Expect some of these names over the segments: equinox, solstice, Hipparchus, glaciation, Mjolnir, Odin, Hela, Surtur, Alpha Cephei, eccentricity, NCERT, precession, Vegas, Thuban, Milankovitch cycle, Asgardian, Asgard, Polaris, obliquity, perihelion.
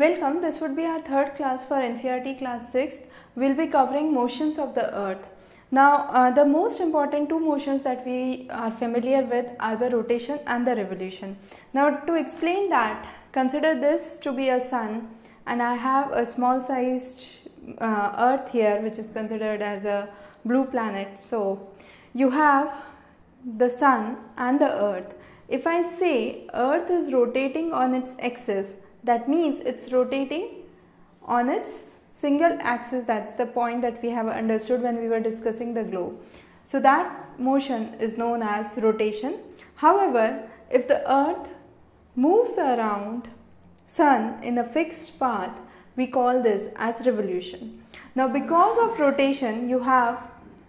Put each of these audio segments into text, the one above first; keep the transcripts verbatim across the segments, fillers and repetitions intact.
Welcome, this would be our third class for N C E R T class sixth. We will be covering motions of the earth. Now uh, the most important two motions that we are familiar with are the rotation and the revolution. Now to explain that, consider this to be a sun and I have a small sized uh, earth here which is considered as a blue planet. So you have the sun and the earth. If I say earth is rotating on its axis, that means it's rotating on its single axis. That's the point that we have understood when we were discussing the globe. So that motion is known as rotation. However, if the earth moves around sun in a fixed path, we call this as revolution. Now because of rotation, you have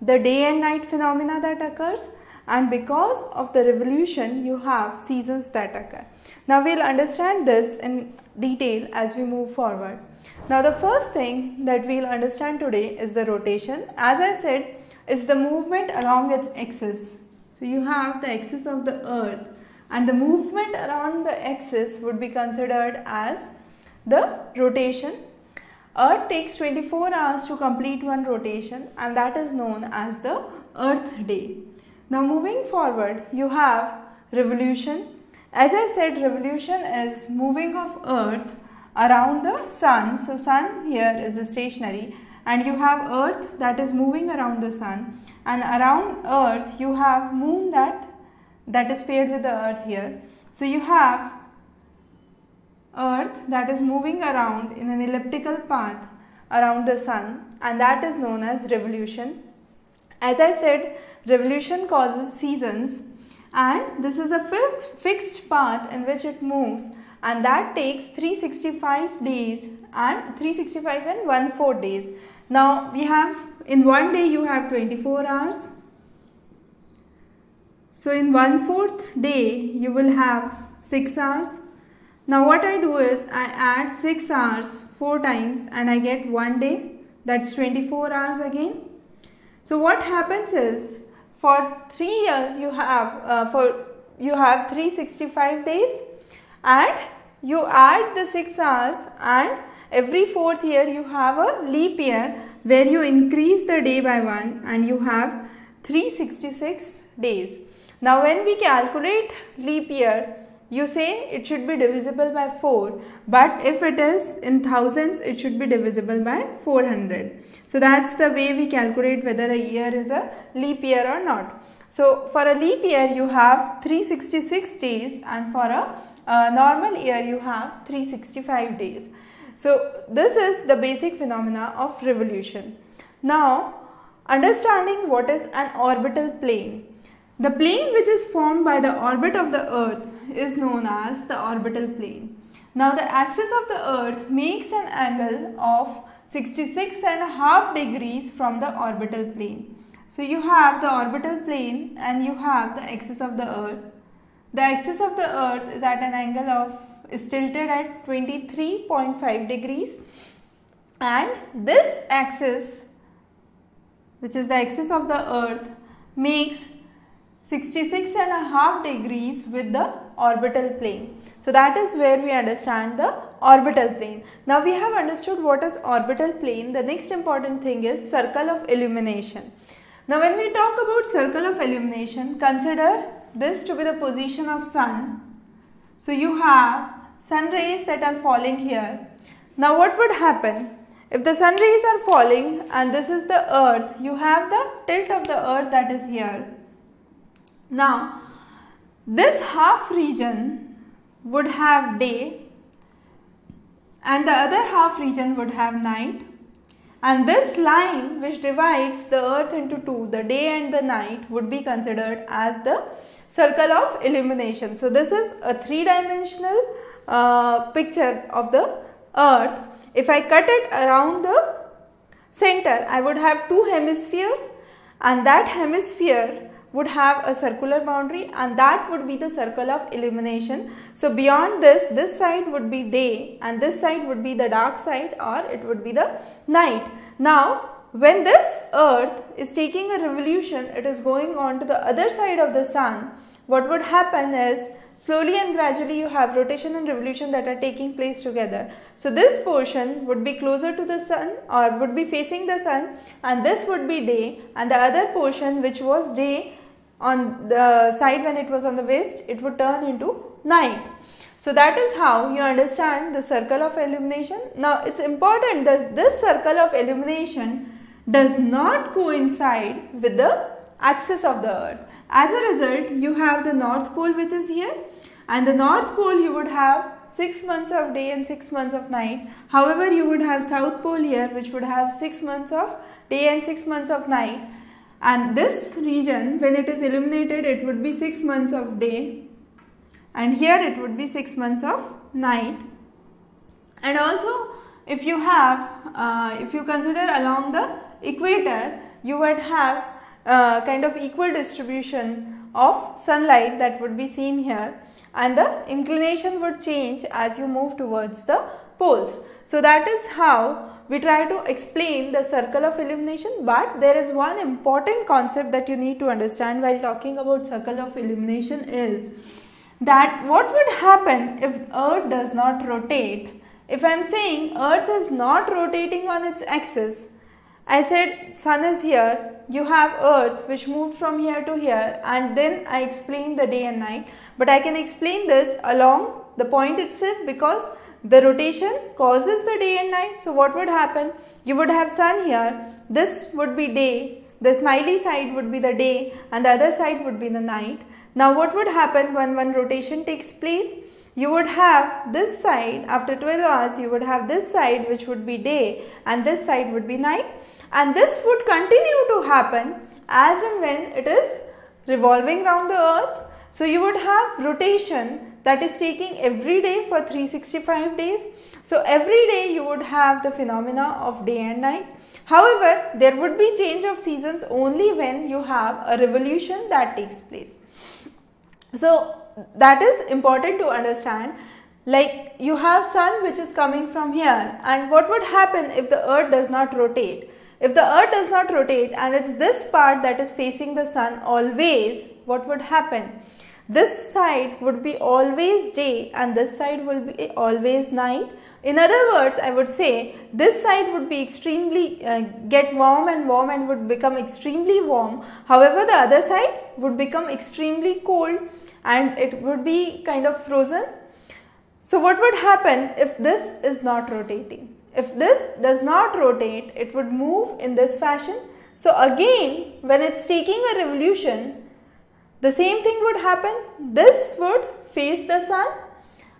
the day and night phenomena that occurs, and because of the revolution you have seasons that occur. Now we will understand this in detail as we move forward. Now the first thing that we will understand today is the rotation. As I said, is the movement along its axis. So you have the axis of the earth and the movement around the axis would be considered as the rotation. Earth takes twenty-four hours to complete one rotation and that is known as the Earth Day. Now moving forward, you have revolution. As I said, revolution is moving of earth around the sun. So sun here is stationary and you have earth that is moving around the sun, and around earth you have moon that that is paired with the earth here. So you have earth that is moving around in an elliptical path around the sun and that is known as revolution. As I said, revolution causes seasons and this is a fixed path in which it moves and that takes three hundred sixty-five days and three hundred sixty-five and one fourth days. Now we have in one day you have twenty-four hours. So in one fourth day you will have six hours. Now what I do is I add six hours four times and I get one day, that's twenty-four hours again. So what happens is, for three years you have uh, for you have three hundred sixty-five days and you add the six hours, and every fourth year you have a leap year where you increase the day by one and you have three hundred sixty-six days. Now when we calculate leap year, you say it should be divisible by four, but if it is in thousands, it should be divisible by four hundred. So that's the way we calculate whether a year is a leap year or not. So for a leap year, you have three hundred sixty-six days, and for a uh, normal year, you have three hundred sixty-five days. So this is the basic phenomena of revolution. Now, understanding what is an orbital plane. The plane which is formed by the orbit of the earth is known as the orbital plane. Now the axis of the earth makes an angle of sixty-six and a half degrees from the orbital plane. So you have the orbital plane and you have the axis of the earth. The axis of the earth is at an angle of is tilted at twenty-three point five degrees, and this axis, which is the axis of the earth, makes sixty-six and a half degrees with the orbital plane. So that is where we understand the orbital plane. Now we have understood what is orbital plane. The next important thing is circle of illumination. Now when we talk about circle of illumination, consider this to be the position of sun. So you have sun rays that are falling here. Now what would happen? If the sun rays are falling and this is the earth, you have the tilt of the earth that is here. Now, this half region would have day and the other half region would have night, and this line which divides the earth into two, the day and the night, would be considered as the circle of illumination. So this is a three-dimensional uh, picture of the earth. If I cut it around the center, I would have two hemispheres and that hemisphere would have a circular boundary, and that would be the circle of illumination. So beyond this, this side would be day and this side would be the dark side, or it would be the night. Now when this earth is taking a revolution, it is going on to the other side of the sun. What would happen is Slowly and gradually you have rotation and revolution that are taking place together. So this portion would be closer to the sun or would be facing the sun, and this would be day, and the other portion which was day on the side when it was on the west, it would turn into night. So that is how you understand the circle of illumination. Now it's important that this circle of illumination does not coincide with the axis of the earth. As a result, you have the north pole which is here, and the north pole you would have six months of day and six months of night. However, you would have south pole here which would have six months of day and six months of night. And this region, when it is illuminated, it would be six months of day, and here it would be six months of night. And also, if you have, uh, if you consider along the equator, you would have uh, kind of equal distribution of sunlight that would be seen here, and the inclination would change as you move towards the poles. So that is how we try to explain the circle of illumination. But there is one important concept that you need to understand while talking about circle of illumination, is that what would happen if Earth does not rotate? If I am saying Earth is not rotating on its axis, I said sun is here, you have Earth which moved from here to here, and then I explained the day and night. But I can explain this along the point itself, because the rotation causes the day and night. So what would happen? You would have sun here, this would be day, the smiley side would be the day, and the other side would be the night. Now what would happen when one rotation takes place? You would have this side, after twelve hours you would have this side which would be day, and this side would be night, and this would continue to happen as and when it is revolving round the earth. So you would have rotation that is taking every day for three hundred sixty-five days. So every day you would have the phenomena of day and night. However, there would be change of seasons only when you have a revolution that takes place. So that is important to understand. Like, you have sun which is coming from here, and what would happen if the earth does not rotate? If the earth does not rotate and it's this part that is facing the sun always, what would happen? This side would be always day and this side will be always night. In other words, I would say this side would be extremely uh, get warm and warm and would become extremely warm. However, the other side would become extremely cold and it would be kind of frozen. So what would happen if this is not rotating? If this does not rotate, it would move in this fashion. So again, when it's taking a revolution, the same thing would happen. This would face the sun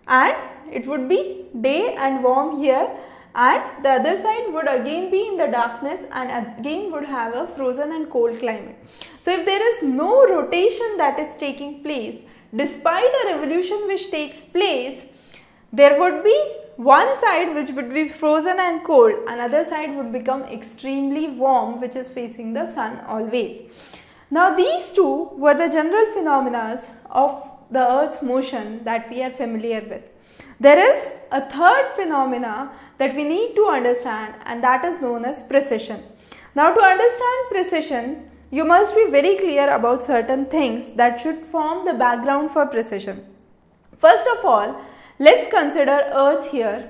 and it would be day and warm here, and the other side would again be in the darkness and again would have a frozen and cold climate. So if there is no rotation that is taking place, despite a revolution which takes place, there would be one side which would be frozen and cold, another side would become extremely warm which is facing the sun always. Now these two were the general phenomena of the earth's motion that we are familiar with. There is a third phenomena that we need to understand, and that is known as precession. Now to understand precession, you must be very clear about certain things that should form the background for precession. First of all, let's consider Earth here.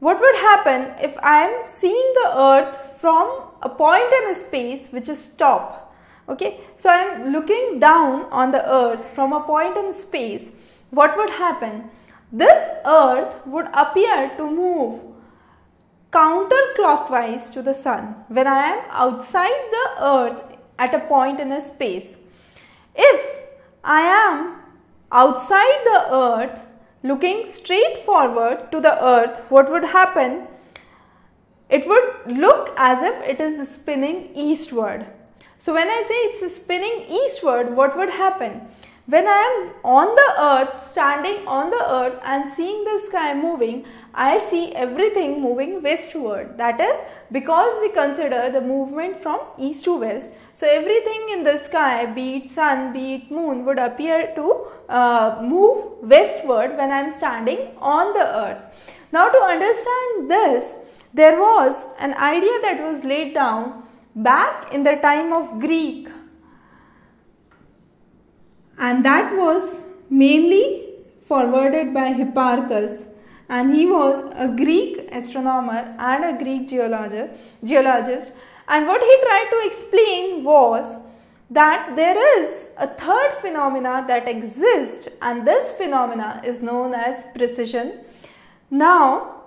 What would happen if I am seeing the Earth from a point in a space which is top? Okay, so I am looking down on the Earth from a point in space. What would happen? This Earth would appear to move counterclockwise to the sun when I am outside the Earth at a point in a space. If I am outside the Earth looking straight forward to the Earth, what would happen? It would look as if it is spinning eastward. So when I say it's spinning eastward, what would happen? When I am on the earth, standing on the earth and seeing the sky moving, I see everything moving westward. That is because we consider the movement from east to west. So everything in the sky, be it sun, be it moon, would appear to uh, move westward when I am standing on the earth. Now to understand this, there was an idea that was laid down back in the time of Greek. And that was mainly forwarded by Hipparchus, and he was a Greek astronomer and a Greek geologist. And what he tried to explain was that there is a third phenomena that exists, and this phenomena is known as precession. Now,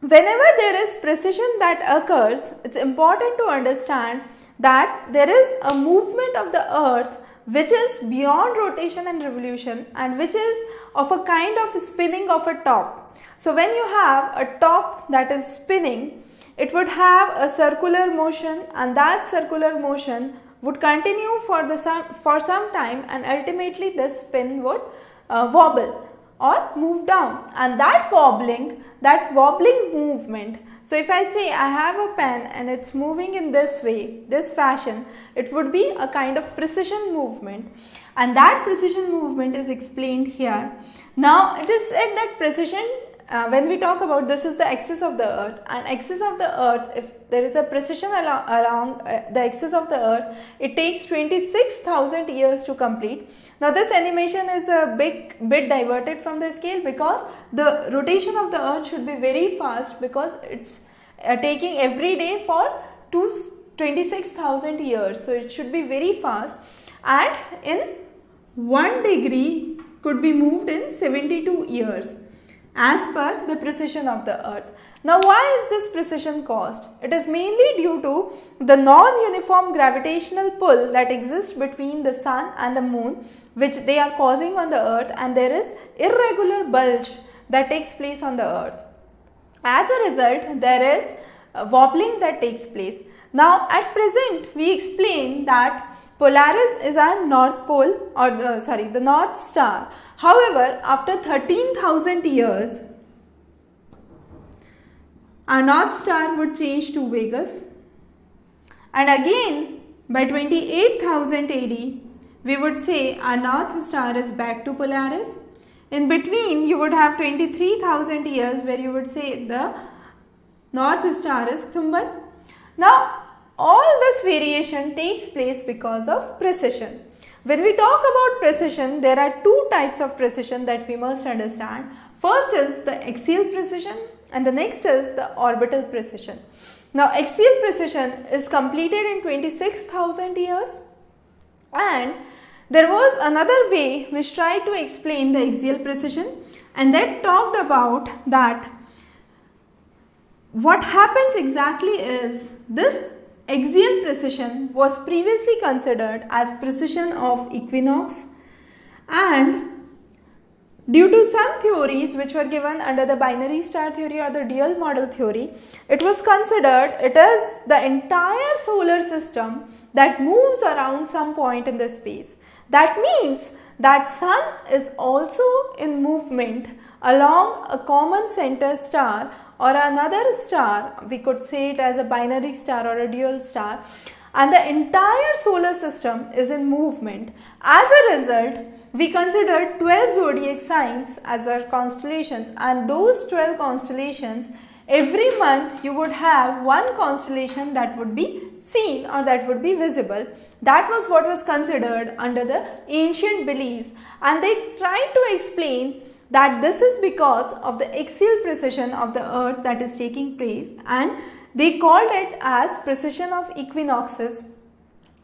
whenever there is precession that occurs, it's important to understand that there is a movement of the earth which is beyond rotation and revolution, and which is of a kind of spinning of a top. So when you have a top that is spinning, it would have a circular motion, and that circular motion would continue for, the some, for some time, and ultimately the spin would uh, wobble or move down, and that wobbling, that wobbling movement. So if I say I have a pen and it's moving in this way, this fashion, it would be a kind of precession movement, and that precession movement is explained here. Now it is said that precession, uh, when we talk about this, is the axis of the earth, and axis of the earth, if there is a precession along, along uh, the axis of the earth, it takes twenty-six thousand years to complete. Now this animation is a big bit diverted from the scale because the rotation of the earth should be very fast, because it's uh, taking every day for twenty-six thousand years. So it should be very fast, and in one degree could be moved in seventy-two years as per the precession of the earth. Now why is this precession caused? It is mainly due to the non-uniform gravitational pull that exists between the sun and the moon, which they are causing on the earth, and there is irregular bulge that takes place on the earth. As a result, there is a wobbling that takes place. Now at present we explain that Polaris is our north pole, or uh, sorry, the north star. However, after thirteen thousand years, our north star would change to Vegas, and again by twenty-eight thousand A D we would say our north star is back to Polaris. In between you would have twenty-three thousand years where you would say the north star is Thuban. Now all this variation takes place because of precession. When we talk about precession, there are two types of precession that we must understand. First is the axial precession, and the next is the orbital precession. Now axial precession is completed in twenty-six thousand years, and there was another way which tried to explain the axial precession, and that talked about that what happens exactly is this axial precession was previously considered as precession of equinox, and due to some theories which were given under the binary star theory or the dual model theory, it was considered it is the entire solar system that moves around some point in the space. That means that sun is also in movement along a common center star or another star, we could say it as a binary star or a dual star, and the entire solar system is in movement. As a result, we consider twelve zodiac signs as our constellations, and those twelve constellations, every month you would have one constellation that would be seen or that would be visible. That was what was considered under the ancient beliefs, and they tried to explain that this is because of the axial precession of the earth that is taking place, and they called it as precession of equinoxes,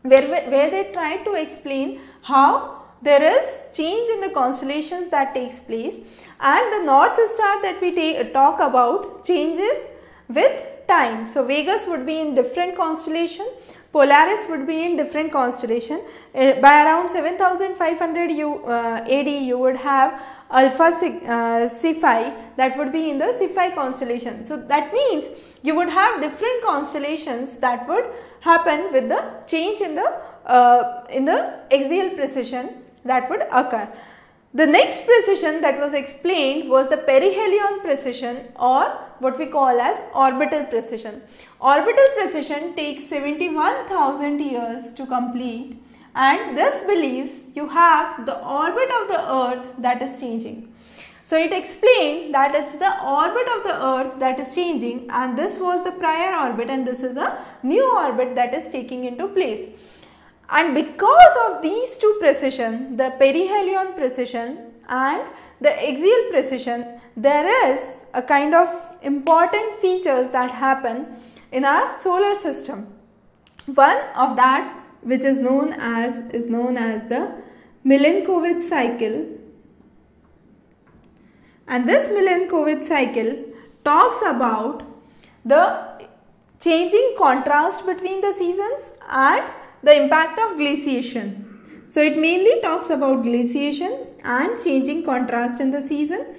where, where they tried to explain how there is change in the constellations that takes place, and the north star that we take, talk about changes with time. So Vegas would be in different constellation, Polaris would be in different constellation. Uh, by around seven thousand five hundred uh, A D you would have Alpha Cephei uh, that would be in the Cephei constellation. So that means you would have different constellations that would happen with the change in the uh, in the axial precession that would occur. The next precession that was explained was the perihelion precession, or what we call as orbital precession. Orbital precession takes seventy-one thousand years to complete, and this believes you have the orbit of the earth that is changing. So it explained that it's the orbit of the earth that is changing, and this was the prior orbit, and this is a new orbit that is taking into place. And because of these two precession, the perihelion precession and the axial precession, there is a kind of important features that happen in our solar system. One of that which is known as is known as the Milankovitch cycle, and this Milankovitch cycle talks about the changing contrast between the seasons and the impact of glaciation. So it mainly talks about glaciation and changing contrast in the season.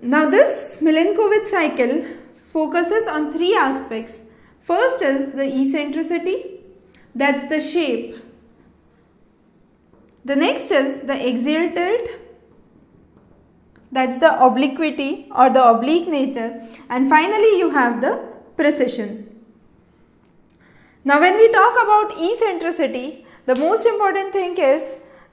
Now this Milankovitch cycle focuses on three aspects. First is the eccentricity, that's the shape. The next is the axial tilt, that's the obliquity or the oblique nature, and finally you have the precession. Now when we talk about eccentricity, the most important thing is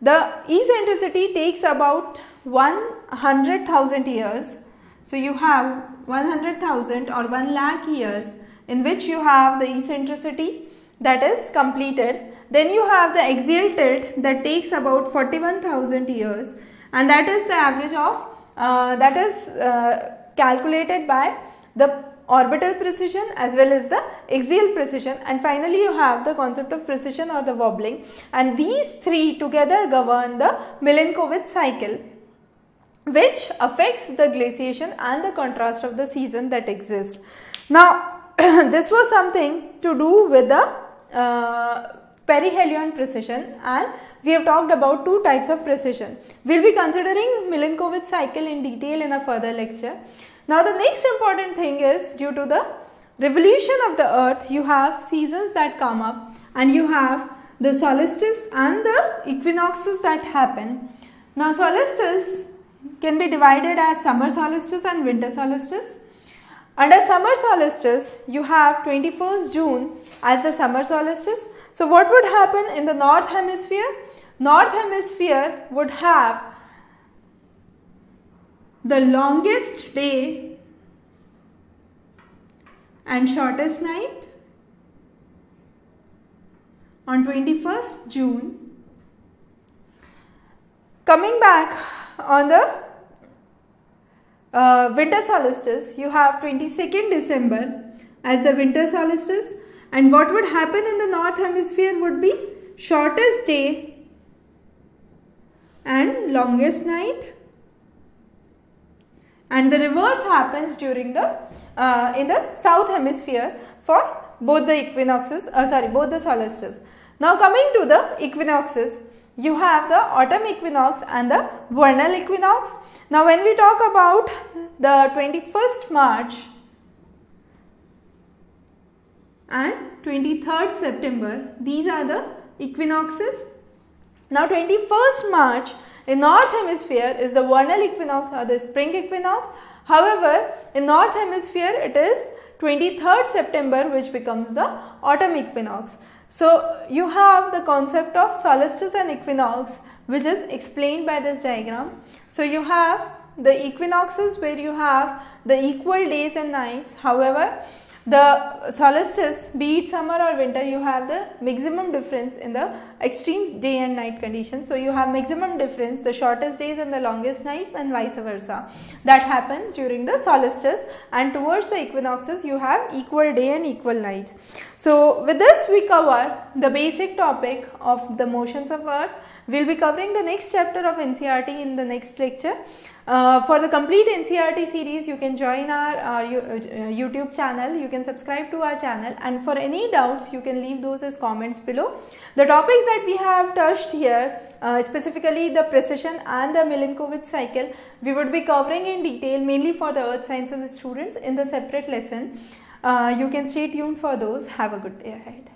the eccentricity takes about one hundred thousand years. So you have one hundred thousand or one lakh years in which you have the eccentricity that is completed. Then you have the axial tilt that takes about forty-one thousand years, and that is the average of uh, that is uh, calculated by the orbital precession as well as the axial precession, and finally you have the concept of precession or the wobbling, and these three together govern the Milankovitch cycle, which affects the glaciation and the contrast of the season that exists. Now this was something to do with the uh, perihelion precession, and we have talked about two types of precession. We will be considering Milankovitch cycle in detail in a further lecture. Now the next important thing is, due to the revolution of the earth, you have seasons that come up and you have the solstices and the equinoxes that happen. Now solstices can be divided as summer solstice and winter solstice. Under summer solstice you have twenty-first June as the summer solstice. So what would happen in the north hemisphere? North hemisphere would have the longest day and shortest night on twenty-first June. Coming back on the uh, winter solstice, you have twenty-second December as the winter solstice, and what would happen in the north hemisphere would be shortest day and longest night. And the reverse happens during the uh, in the south hemisphere for both the equinoxes, uh, sorry, both the solstices. Now coming to the equinoxes, you have the autumn equinox and the vernal equinox. Now when we talk about the twenty-first March and twenty-third September, these are the equinoxes. Now twenty-first March in north hemisphere is the vernal equinox or the spring equinox. However, in north hemisphere it is twenty-third September which becomes the autumn equinox. So you have the concept of solstice and equinox which is explained by this diagram. So you have the equinoxes where you have the equal days and nights. However, the solstice, be it summer or winter, you have the maximum difference in the extreme day and night conditions. So you have maximum difference, the shortest days and the longest nights, and vice versa. That happens during the solstice, and towards the equinoxes you have equal day and equal nights. So with this we cover the basic topic of the motions of earth. We will be covering the next chapter of N C E R T in the next lecture. Uh, for the complete N C E R T series, you can join our, our you, uh, YouTube channel, you can subscribe to our channel, and for any doubts you can leave those as comments below. The topics that we have touched here, uh, specifically the precession and the Milankovitch cycle, we would be covering in detail mainly for the earth sciences students in the separate lesson. Uh, you can stay tuned for those. Have a good day ahead.